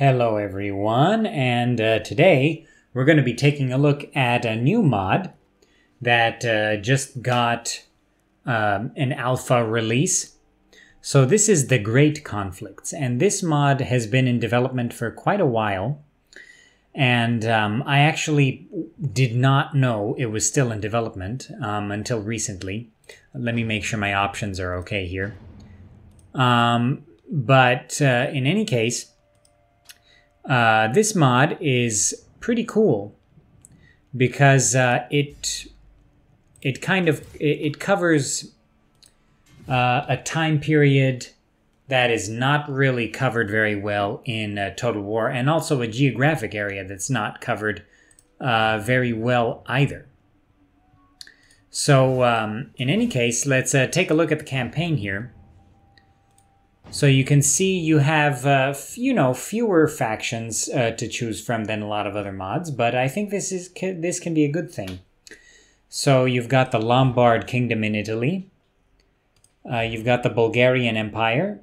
Hello everyone, and today we're going to be taking a look at a new mod that just got an alpha release. So this is The Great Conflicts, and this mod has been in development for quite a while, and I actually did not know it was still in development until recently. Let me make sure my options are okay here. But in any case, this mod is pretty cool because it covers a time period that is not really covered very well in Total War, and also a geographic area that's not covered very well either. So in any case, let's take a look at the campaign here. So you can see you have, fewer factions to choose from than a lot of other mods, but I think this can be a good thing. So you've got the Lombard Kingdom in Italy. You've got the Bulgarian Empire.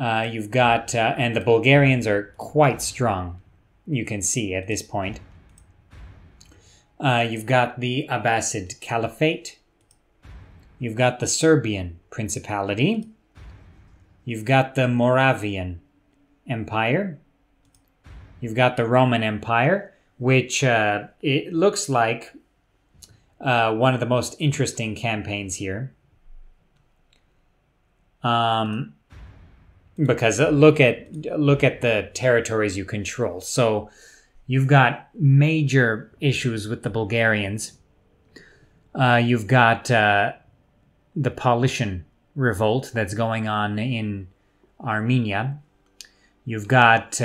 You've got, and the Bulgarians are quite strong, you can see at this point. You've got the Abbasid Caliphate. You've got the Serbian Principality. You've got the Moravian Empire. You've got the Roman Empire, which it looks like one of the most interesting campaigns here. Because look at the territories you control. So you've got major issues with the Bulgarians. You've got the Paulician revolt that's going on in Armenia. You've got,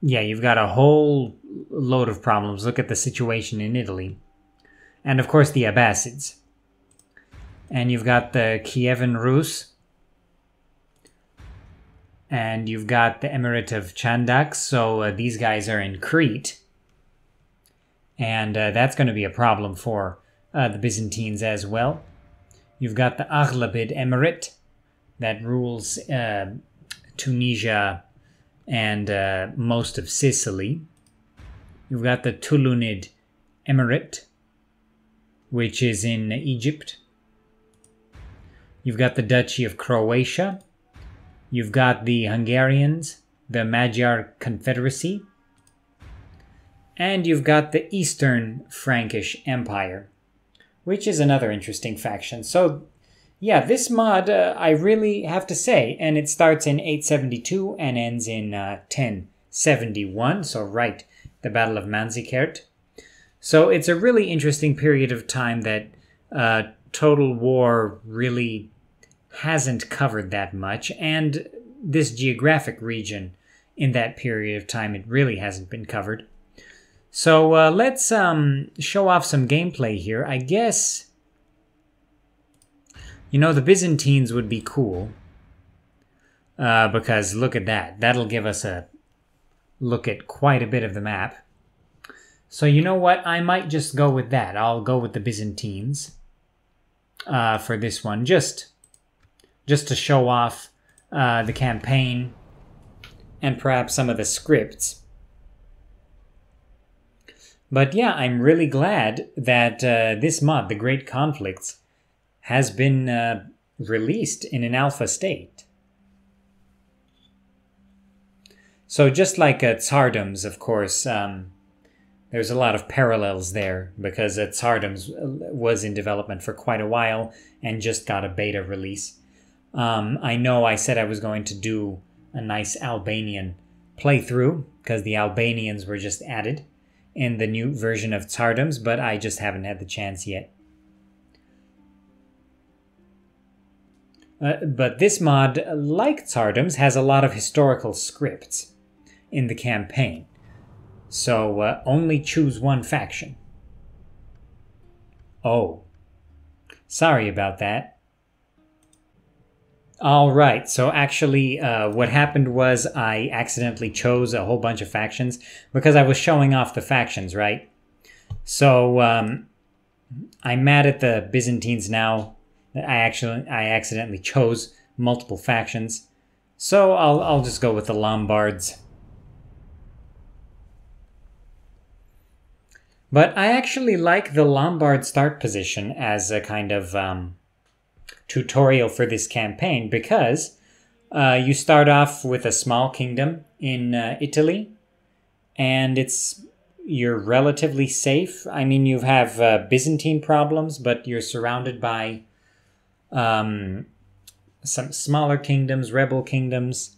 you've got a whole load of problems. Look at the situation in Italy. And of course the Abbasids. And you've got the Kievan Rus. And you've got the Emirate of Chandak. So these guys are in Crete. And that's going to be a problem for the Byzantines as well. You've got the Aghlabid Emirate that rules Tunisia and most of Sicily. You've got the Tulunid Emirate, which is in Egypt. You've got the Duchy of Croatia. You've got the Hungarians, the Magyar Confederacy, and you've got the Eastern Frankish Empire, which is another interesting faction. So, yeah, this mod, I really have to say, and it starts in 872 and ends in 1071, so right, the Battle of Manzikert. So it's a really interesting period of time that Total War really hasn't covered that much, and this geographic region in that period of time, it really hasn't been covered. So let's show off some gameplay here. I guess, you know, the Byzantines would be cool because look at that. That'll give us a look at quite a bit of the map. So you know what? I might just go with that. I'll go with the Byzantines for this one, just to show off the campaign and perhaps some of the scripts. But yeah, I'm really glad that this mod, The Great Conflicts, has been released in an alpha state. So just like Tsardoms, of course, there's a lot of parallels there because Tsardoms was in development for quite a while and just got a beta release. I know I said I was going to do a nice Albanian playthrough because the Albanians were just added in the new version of Tsardoms, but I just haven't had the chance yet. But this mod, like Tsardoms, has a lot of historical scripts in the campaign. So only choose one faction. Oh, sorry about that. All right, so actually what happened was I accidentally chose a whole bunch of factions because I was showing off the factions, right? So I'm mad at the Byzantines now. I accidentally chose multiple factions. So I'll just go with the Lombards. But I actually like the Lombard start position as a kind of tutorial for this campaign, because you start off with a small kingdom in Italy, and you're relatively safe. I mean, you have Byzantine problems, but you're surrounded by some smaller kingdoms, rebel kingdoms.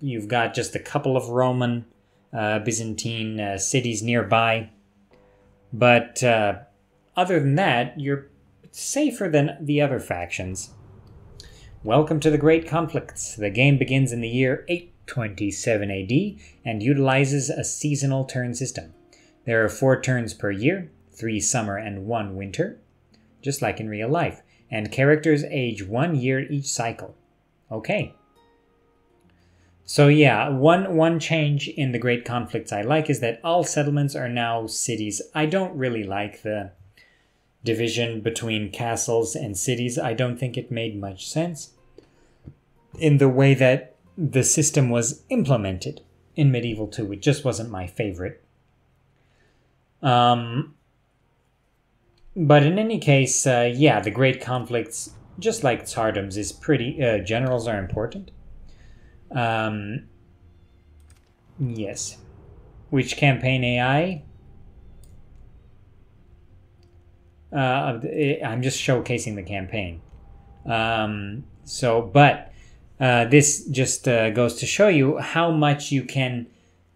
You've got just a couple of Roman, Byzantine cities nearby. But other than that, you're safer than the other factions. Welcome to The Great Conflicts. The game begins in the year 827 AD and utilizes a seasonal turn system. There are 4 turns per year, 3 summer and 1 winter, just like in real life. And characters age 1 year each cycle. Okay. So yeah, one change in The Great Conflicts I like is that all settlements are now cities. I don't really like the division between castles and cities. I don't think it made much sense in the way that the system was implemented in Medieval 2. It just wasn't my favorite. But in any case, yeah, The Great Conflicts, just like Tsardoms, is pretty... generals are important. Yes. Which campaign AI? I'm just showcasing the campaign. This just goes to show you how much you can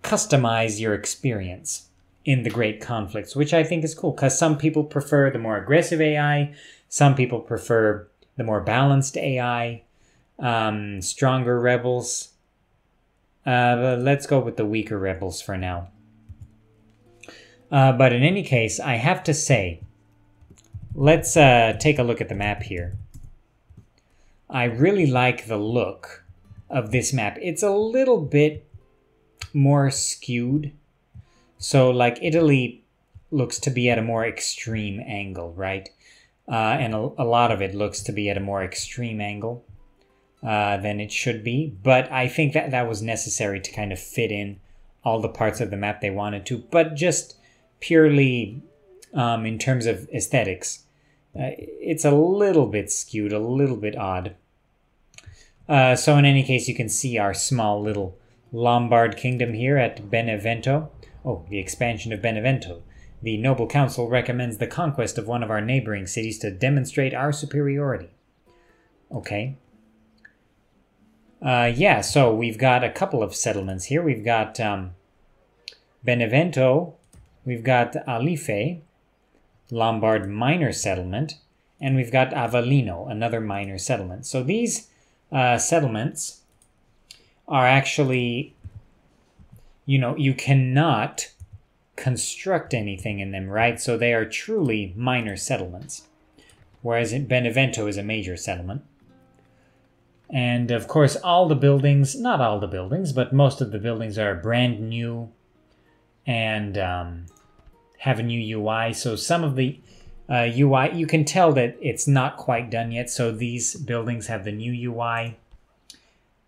customize your experience in The Great Conflicts, which I think is cool, because some people prefer the more aggressive AI, some people prefer the more balanced AI, stronger rebels. Let's go with the weaker rebels for now. But in any case, I have to say, let's take a look at the map here. I really like the look of this map. It's a little bit more skewed. So like Italy looks to be at a more extreme angle, right? And a lot of it looks to be at a more extreme angle than it should be. But I think that that was necessary to kind of fit in all the parts of the map they wanted to. But just purely in terms of aesthetics, it's a little bit skewed, a little bit odd. So in any case, you can see our small little Lombard kingdom here at Benevento. Oh, the expansion of Benevento. The Noble Council recommends the conquest of one of our neighboring cities to demonstrate our superiority. Okay. Yeah, so we've got a couple of settlements here. We've got Benevento, we've got Alife, Lombard minor settlement, and we've got Avellino, another minor settlement. So these settlements are actually, you know, you cannot construct anything in them, right? So they are truly minor settlements, whereas Benevento is a major settlement. And of course, all the buildings, not all the buildings, but most of the buildings are brand new and have a new UI. So some of the UI, you can tell that it's not quite done yet. So these buildings have the new UI,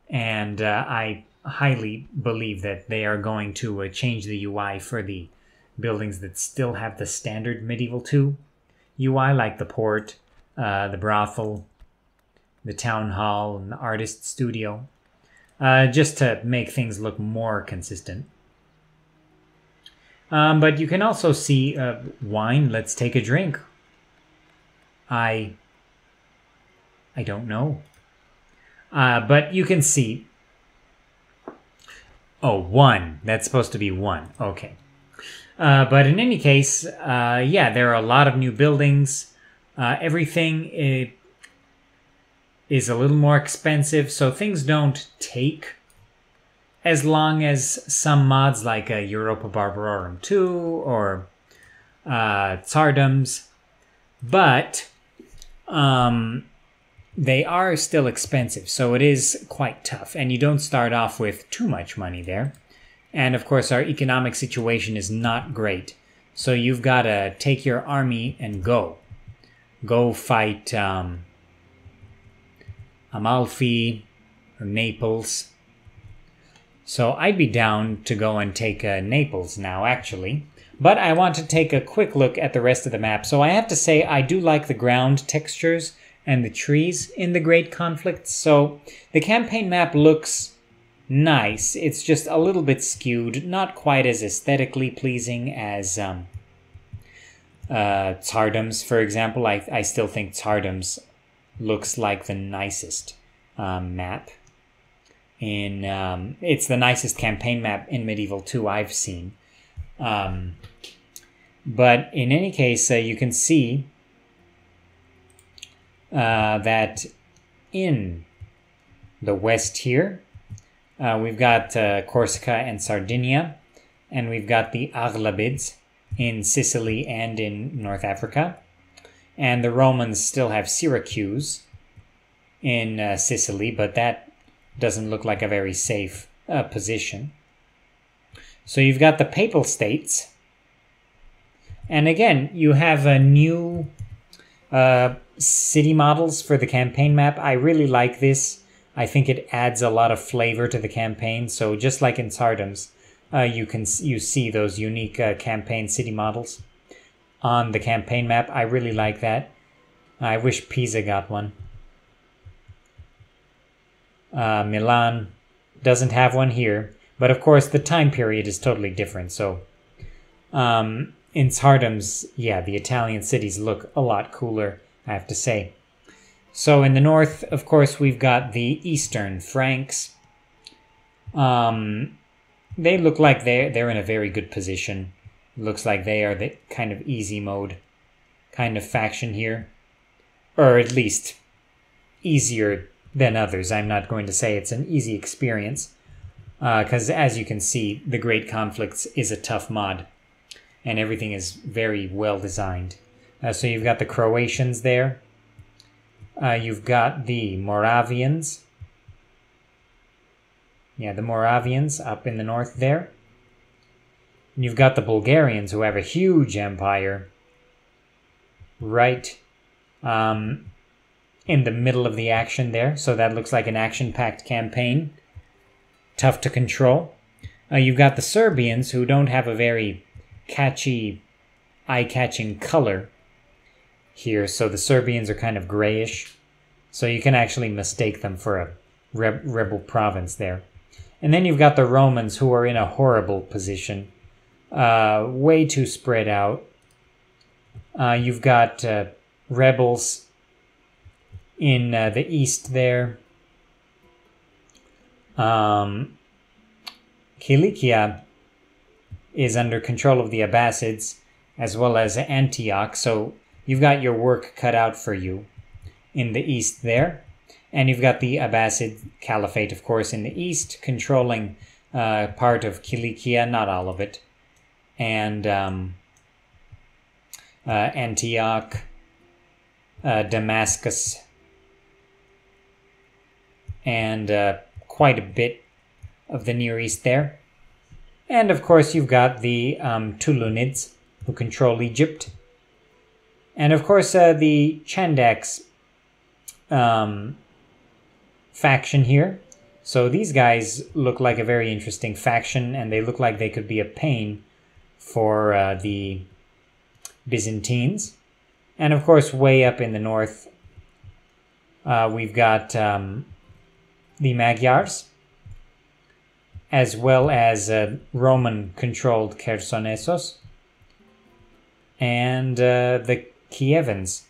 and I highly believe that they are going to change the UI for the buildings that still have the standard Medieval 2 UI, like the port, the brothel, the town hall, and the artist studio, just to make things look more consistent. But you can also see wine. Let's take a drink. I don't know. But you can see... Oh, one. That's supposed to be one. Okay. But in any case, yeah, there are a lot of new buildings. Everything is a little more expensive, so things don't take as long as some mods like Europa Barbarorum 2 or Tsardoms, but they are still expensive, so it is quite tough, and you don't start off with too much money there. And of course, our economic situation is not great, so you've got to take your army and go fight Amalfi, Naples. So I'd be down to go and take Naples now, actually. But I want to take a quick look at the rest of the map. So I have to say I do like the ground textures and the trees in the Great Conflicts. So the campaign map looks nice. It's just a little bit skewed, not quite as aesthetically pleasing as Tsardoms, for example. I still think Tsardoms looks like the nicest map. It's the nicest campaign map in Medieval 2 I've seen. But in any case, you can see that in the west here, we've got Corsica and Sardinia, and we've got the Aghlabids in Sicily and in North Africa. And the Romans still have Syracuse in Sicily, but that doesn't look like a very safe position. So you've got the Papal States. And again, you have a new city models for the campaign map. I really like this. I think it adds a lot of flavor to the campaign. So just like in Tsardoms, you see those unique campaign city models on the campaign map. I really like that. I wish Pisa got one. Milan doesn't have one here, but of course the time period is totally different. So in Tsardoms, yeah, the Italian cities look a lot cooler, I have to say. So in the north, of course, we've got the Eastern Franks. They look like they're in a very good position. It looks like they are the kind of easy mode kind of faction here, or at least easier than others. I'm not going to say it's an easy experience, because as you can see, the Great Conflicts is a tough mod, and everything is very well designed. So you've got the Croatians there, you've got the Moravians, yeah, the Moravians up in the north there, and you've got the Bulgarians, who have a huge empire, right? In the middle of the action there. So that looks like an action-packed campaign. Tough to control. You've got the Serbians, who don't have a very catchy, eye-catching color here. So the Serbians are kind of grayish. So you can actually mistake them for a rebel province there. And then you've got the Romans, who are in a horrible position. Way too spread out. You've got rebels in the east there. Kilikia is under control of the Abbasids, as well as Antioch, so you've got your work cut out for you in the east there. And you've got the Abbasid Caliphate, of course, in the east, controlling part of Kilikia, not all of it, and Antioch, Damascus, and quite a bit of the Near East there. And of course you've got the Tulunids, who control Egypt. And of course the Chandax faction here. So these guys look like a very interesting faction, and they look like they could be a pain for the Byzantines. And of course way up in the north we've got the Magyars, as well as Roman-controlled Khersonessos, and the Kievans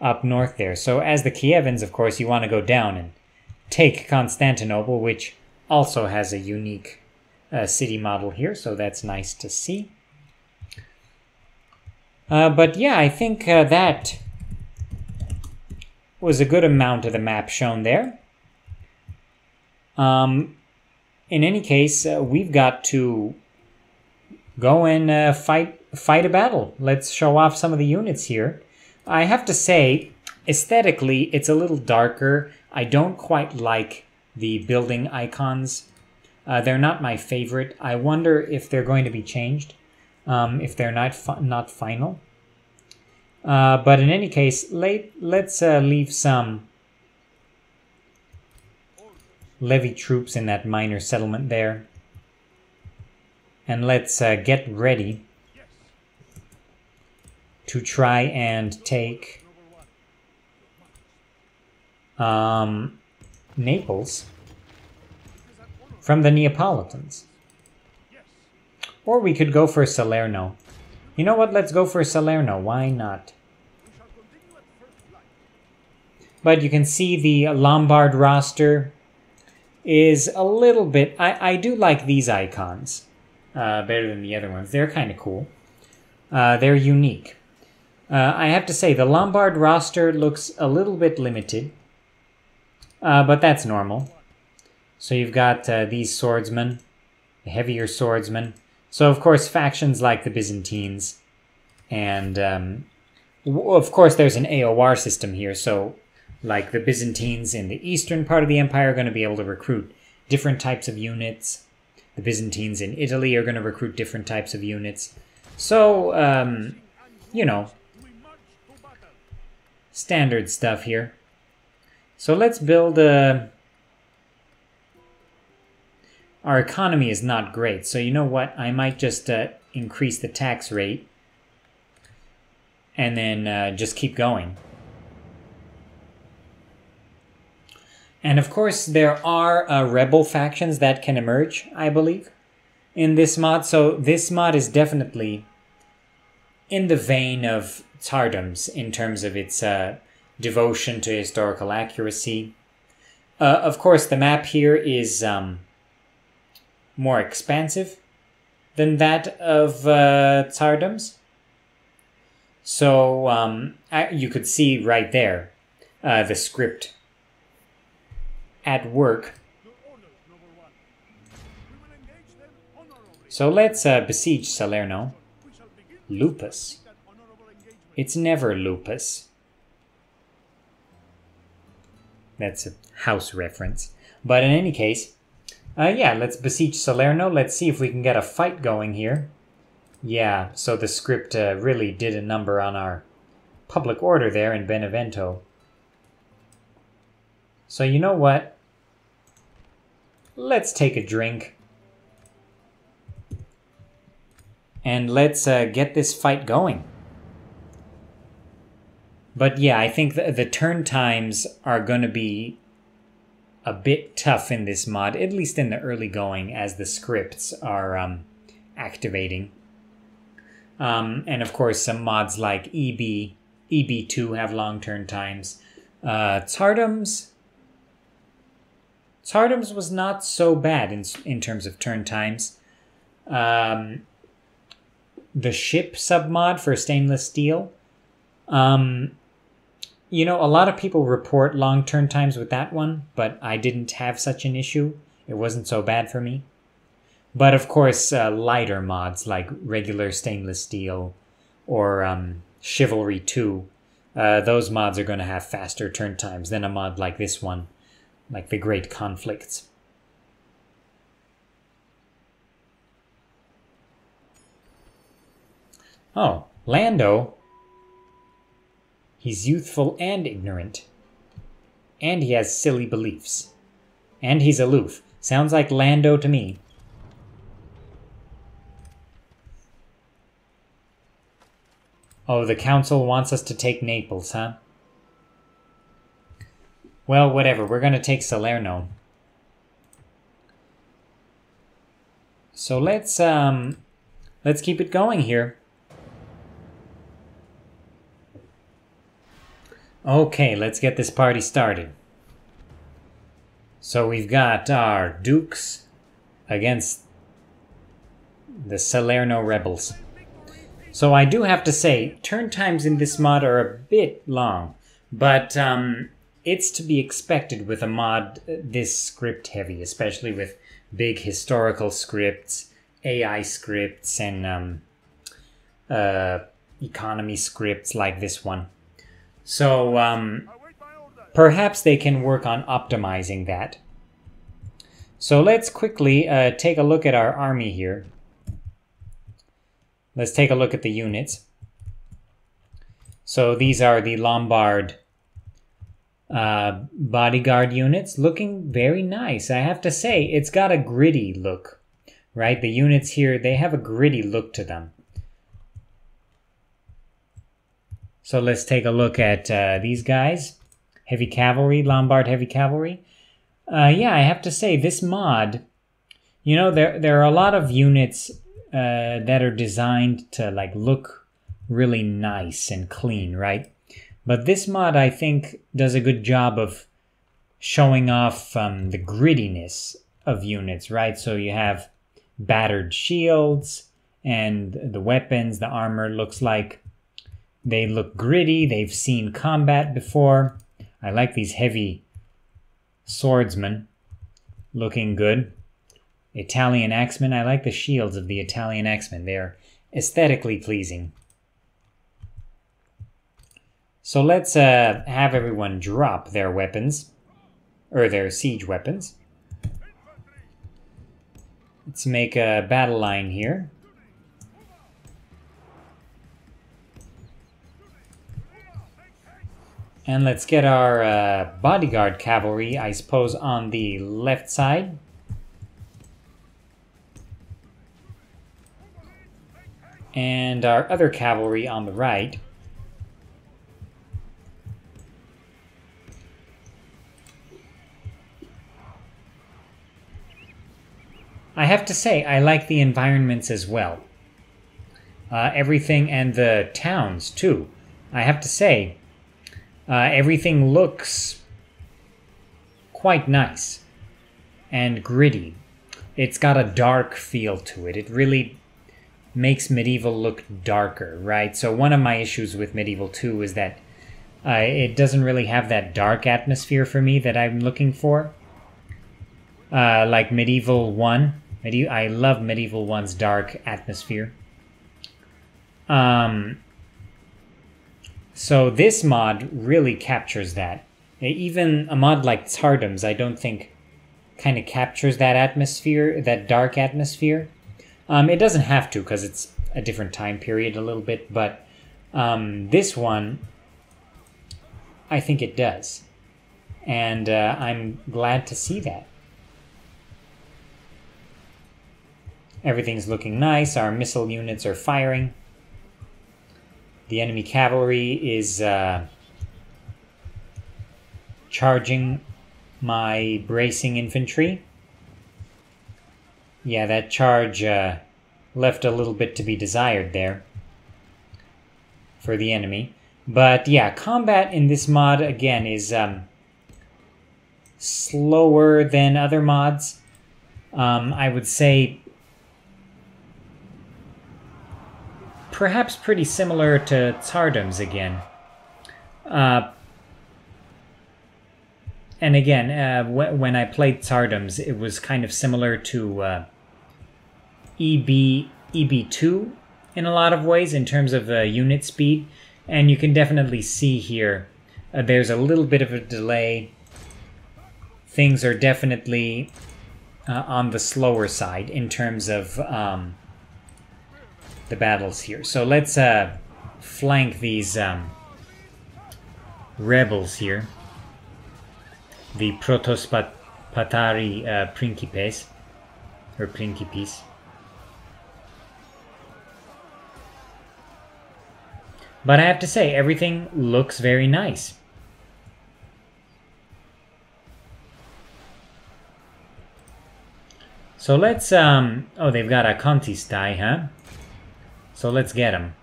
up north there. So as the Kievans, of course, you want to go down and take Constantinople, which also has a unique city model here, so that's nice to see. But yeah, I think that was a good amount of the map shown there. In any case, we've got to go and fight a battle. Let's show off some of the units here. I have to say, aesthetically, it's a little darker. I don't quite like the building icons. They're not my favorite. I wonder if they're going to be changed, if they're not final. But in any case, let's leave some levy troops in that minor settlement there. And let's get ready to try and take Naples from the Neapolitans. Or we could go for Salerno. You know what? Let's go for Salerno. Why not? But you can see the Lombard roster is a little bit... I do like these icons better than the other ones. They're kind of cool. They're unique. I have to say, the Lombard roster looks a little bit limited. But that's normal. So you've got these swordsmen, the heavier swordsmen. So, of course, factions like the Byzantines. And, of course, there's an AOR system here. So, like, the Byzantines in the eastern part of the empire are going to be able to recruit different types of units. The Byzantines in Italy are going to recruit different types of units. So, you know, standard stuff here. So let's build a... Our economy is not great, so you know what? I might just increase the tax rate and then just keep going. And of course there are rebel factions that can emerge, I believe, in this mod. So this mod is definitely in the vein of Tsardoms in terms of its... devotion to historical accuracy. Of course, the map here is more expansive than that of Tsardoms. So you could see right there the script at work. So let's besiege Salerno. Lupus. It's never Lupus. That's a house reference. But in any case, yeah, let's besiege Salerno. Let's see if we can get a fight going here. Yeah, so the script really did a number on our public order there in Benevento. So you know what? Let's take a drink. And let's get this fight going. But yeah, I think the turn times are going to be a bit tough in this mod, at least in the early going, as the scripts are activating. And of course, some mods like EB2 have long turn times. Tsardoms was not so bad in terms of turn times. The ship submod for Stainless Steel. You know, a lot of people report long turn times with that one, but I didn't have such an issue. It wasn't so bad for me. But of course, lighter mods like regular Stainless Steel or Chivalry 2, those mods are going to have faster turn times than a mod like this one, like The Great Conflicts. Oh, Lando... He's youthful and ignorant. And he has silly beliefs. And he's aloof. Sounds like Lando to me. Oh, the council wants us to take Naples, huh? Well, whatever. We're going to take Salerno. So let's keep it going here. Okay, let's get this party started. So we've got our dukes against the Salerno rebels. So I do have to say, turn times in this mod are a bit long, but it's to be expected with a mod this script heavy, especially with big historical scripts, AI scripts, and economy scripts like this one. So, perhaps they can work on optimizing that. So let's quickly take a look at our army here. Let's take a look at the units. So these are the Lombard bodyguard units, looking very nice. I have to say, it's got a gritty look, right? The units here, they have a gritty look to them. So let's take a look at these guys. Heavy Cavalry, Lombard Heavy Cavalry. Yeah, I have to say, this mod, you know, there are a lot of units that are designed to like look really nice and clean, right? But this mod, I think, does a good job of showing off the grittiness of units, right? So you have battered shields, and the weapons, the armor looks like they look gritty. They've seen combat before. I like these heavy swordsmen looking good. Italian axemen. I like the shields of the Italian axemen. They are aesthetically pleasing. So let's have everyone drop their weapons, or their siege weapons. Let's make a battle line here. And let's get our bodyguard cavalry, I suppose, on the left side. And our other cavalry on the right. I have to say, I like the environments as well. Everything, and the towns too. I have to say, everything looks quite nice and gritty. It's got a dark feel to it. It really makes Medieval look darker, right? So one of my issues with Medieval 2 is that it doesn't really have that dark atmosphere for me that I'm looking for. Like Medieval 1. I love Medieval 1's dark atmosphere. So this mod really captures that. Even a mod like Tsardoms, I don't think, kind of captures that atmosphere, that dark atmosphere. It doesn't have to, because it's a different time period a little bit, but this one, I think it does. And I'm glad to see that. Everything's looking nice. Our missile units are firing. The enemy cavalry is charging my bracing infantry. Yeah, that charge left a little bit to be desired there for the enemy. But yeah, combat in this mod, again, is slower than other mods. I would say perhaps pretty similar to Tsardoms again. And again, when I played Tsardoms, it was kind of similar to EB2 in a lot of ways in terms of unit speed. And you can definitely see here, there's a little bit of a delay. Things are definitely on the slower side in terms of the battles here. So let's flank these rebels here, the Protospatari Principes, or Principis. But I have to say, everything looks very nice. So let's oh, they've got a Contistai, huh? So let's get him.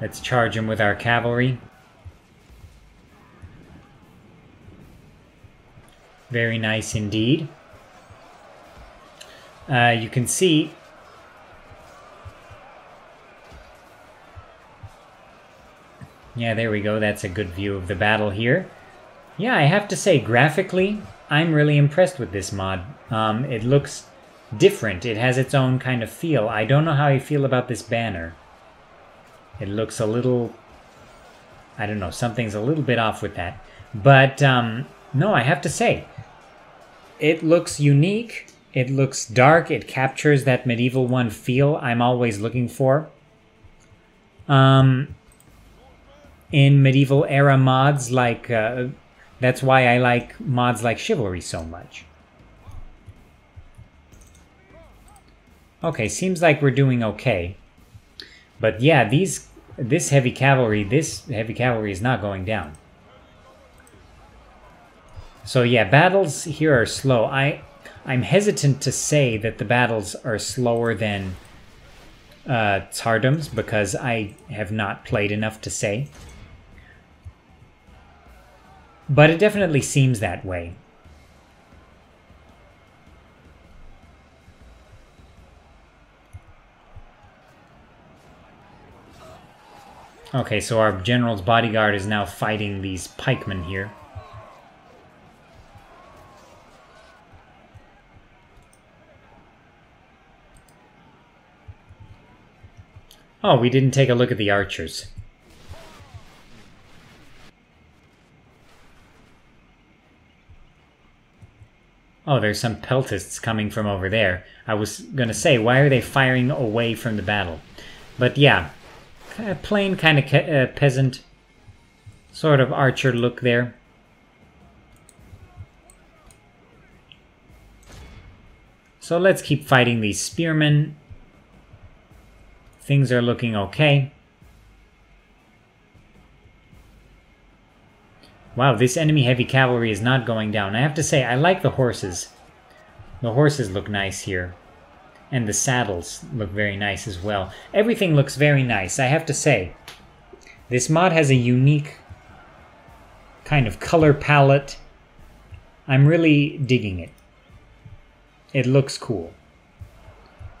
Let's charge him with our cavalry. Very nice indeed. You can see yeah, there we go. That's a good view of the battle here. Yeah, I have to say, graphically, I'm really impressed with this mod. It looks different. It has its own kind of feel. I don't know how I feel about this banner. It looks a little, I don't know, something's a little bit off with that. But no, I have to say, it looks unique. It looks dark. It captures that medieval one feel I'm always looking for. In medieval era mods, like that's why I like mods like Chivalry so much. Okay, seems like we're doing okay. But yeah, this heavy cavalry is not going down. So yeah, battles here are slow. I'm hesitant to say that the battles are slower than Tsardoms, because I have not played enough to say. But it definitely seems that way. Okay, so our general's bodyguard is now fighting these pikemen here. Oh, we didn't take a look at the archers. Oh, there's some peltists coming from over there. I was gonna say, why are they firing away from the battle? But yeah, plain kind of peasant sort of archer look there. So let's keep fighting these spearmen. Things are looking okay. Wow, this enemy heavy cavalry is not going down. I have to say, I like the horses. The horses look nice here. And the saddles look very nice as well. Everything looks very nice, I have to say. This mod has a unique kind of color palette. I'm really digging it. It looks cool.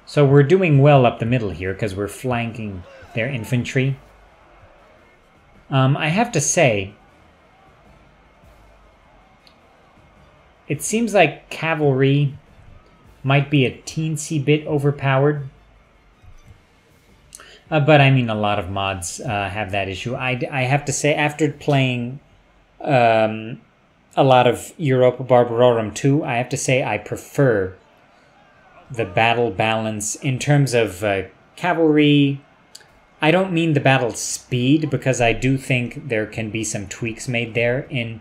So we're doing well up the middle here because we're flanking their infantry. I have to say, it seems like cavalry might be a teensy bit overpowered. But I mean, a lot of mods have that issue. I have to say, after playing a lot of Europa Barbarorum 2, I have to say I prefer the battle balance in terms of cavalry. I don't mean the battle speed, because I do think there can be some tweaks made there in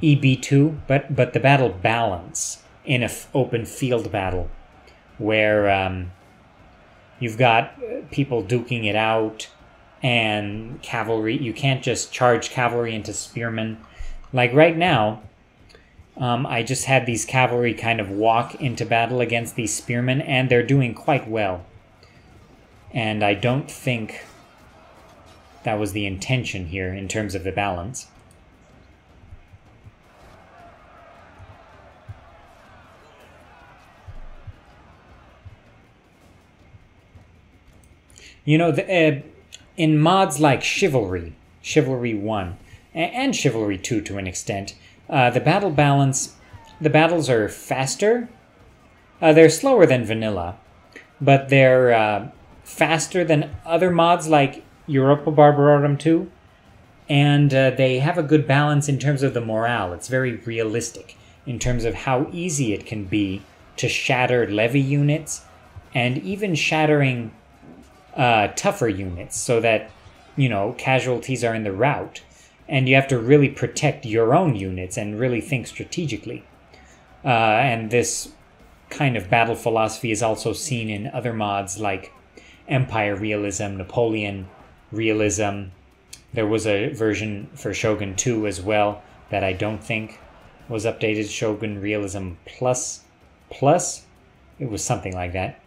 EB2, but the battle balance in an open field battle where you've got people duking it out and cavalry, you can't just charge cavalry into spearmen. Like right now, I just had these cavalry kind of walk into battle against these spearmen, and they're doing quite well. And I don't think that was the intention here in terms of the balance. You know, in mods like Chivalry, Chivalry 1, and Chivalry 2 to an extent, the battle balance, the battles are faster. They're slower than vanilla, but they're faster than other mods like Europa Barbarorum 2, and they have a good balance in terms of the morale. It's very realistic in terms of how easy it can be to shatter levy units, and even shattering tougher units so that, you know, casualties are in the rout. And you have to really protect your own units and really think strategically. And this kind of battle philosophy is also seen in other mods like Empire Realism, Napoleon Realism. There was a version for Shogun 2 as well that I don't think was updated. Shogun Realism Plus. It was something like that.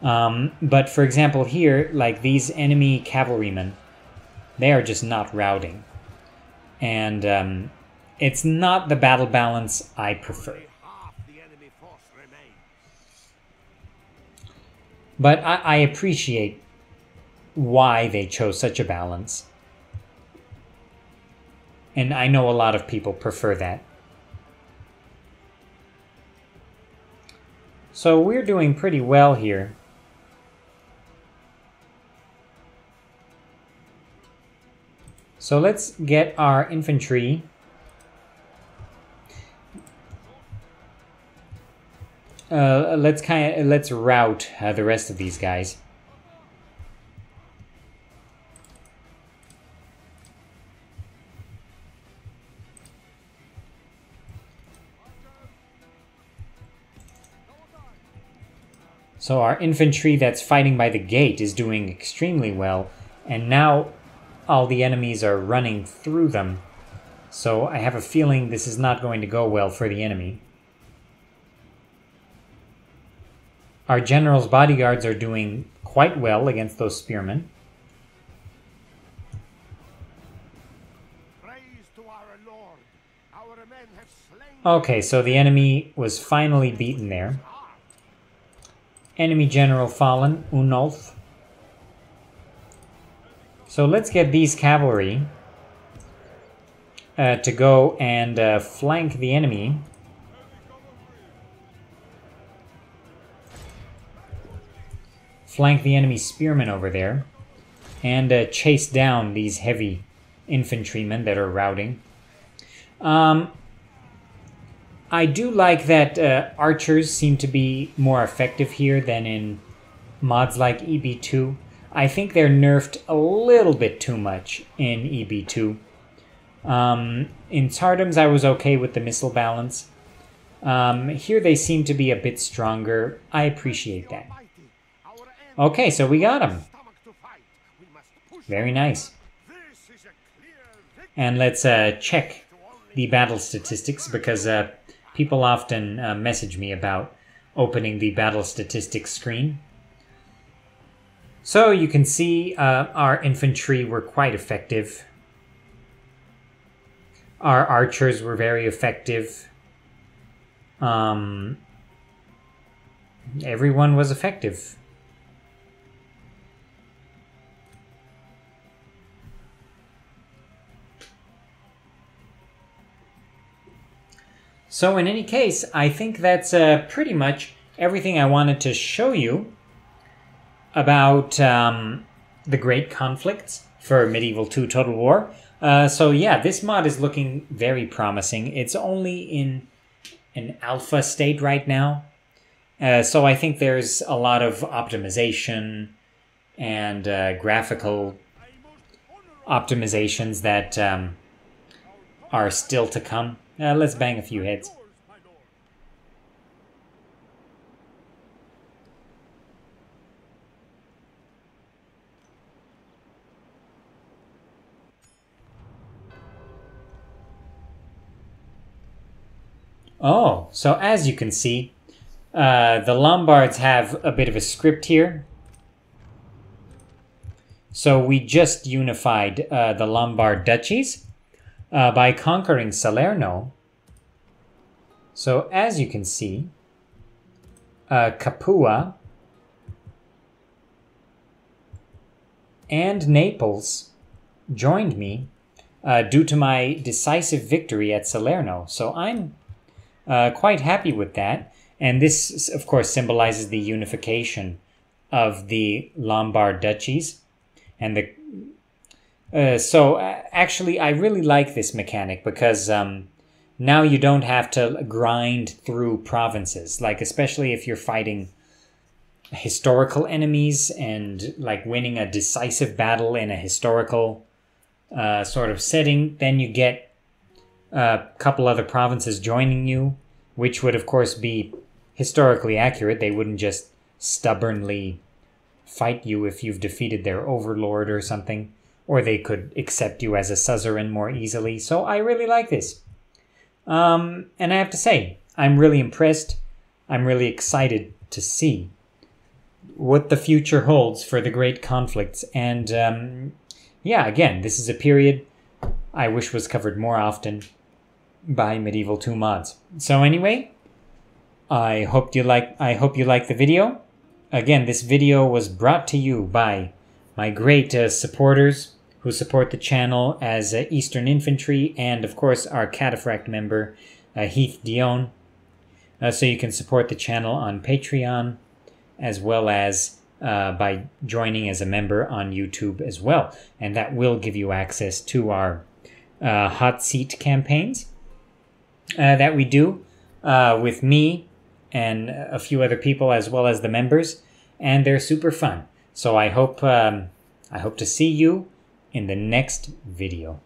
But for example here, like these enemy cavalrymen, they are just not routing. And it's not the battle balance I prefer. But I appreciate why they chose such a balance. And I know a lot of people prefer that. So we're doing pretty well here. So let's get our infantry. let's route the rest of these guys. So our infantry that's fighting by the gate is doing extremely well, and now all the enemies are running through them. So I have a feeling this is not going to go well for the enemy. Our general's bodyguards are doing quite well against those spearmen. Praise to our Lord. Our men have slain. Okay, so the enemy was finally beaten there. Enemy general fallen, Unolf. So let's get these cavalry to go and flank the enemy. Flank the enemy spearmen over there and chase down these heavy infantrymen that are routing. I do like that archers seem to be more effective here than in mods like EB2. I think they're nerfed a little bit too much in EB2. In Tsardoms, I was okay with the missile balance. Here they seem to be a bit stronger. I appreciate that. Okay, so we got him. Very nice. And let's check the battle statistics, because people often message me about opening the battle statistics screen. So you can see our infantry were quite effective. Our archers were very effective. Everyone was effective. So in any case, I think that's pretty much everything I wanted to show you about the Great Conflicts for Medieval 2 Total War. So yeah, this mod is looking very promising. It's only in an alpha state right now. So I think there's a lot of optimization and graphical optimizations that are still to come. Let's bang a few heads. Oh, so as you can see, the Lombards have a bit of a script here. So we just unified the Lombard duchies by conquering Salerno. So as you can see, Capua and Naples joined me due to my decisive victory at Salerno. So I'm quite happy with that. And this, of course, symbolizes the unification of the Lombard duchies and the actually, I really like this mechanic, because now you don't have to grind through provinces, like especially if you're fighting historical enemies and like winning a decisive battle in a historical sort of setting. Then you get a couple other provinces joining you, which would of course be historically accurate. They wouldn't just stubbornly fight you if you've defeated their overlord or something. Or they could accept you as a suzerain more easily. So I really like this. And I have to say, I'm really impressed. I'm really excited to see what the future holds for the Great Conflicts. And yeah, again, this is a period I wish was covered more often by Medieval 2 mods. So anyway, I hope you like the video. Again, this video was brought to you by my great supporters who support the channel as Eastern Infantry, and of course our Cataphract member Heath Dion. So you can support the channel on Patreon, as well as by joining as a member on YouTube as well, and that will give you access to our hot seat campaigns that we do with me and a few other people as well as the members, and they're super fun. So I hope to see you in the next video.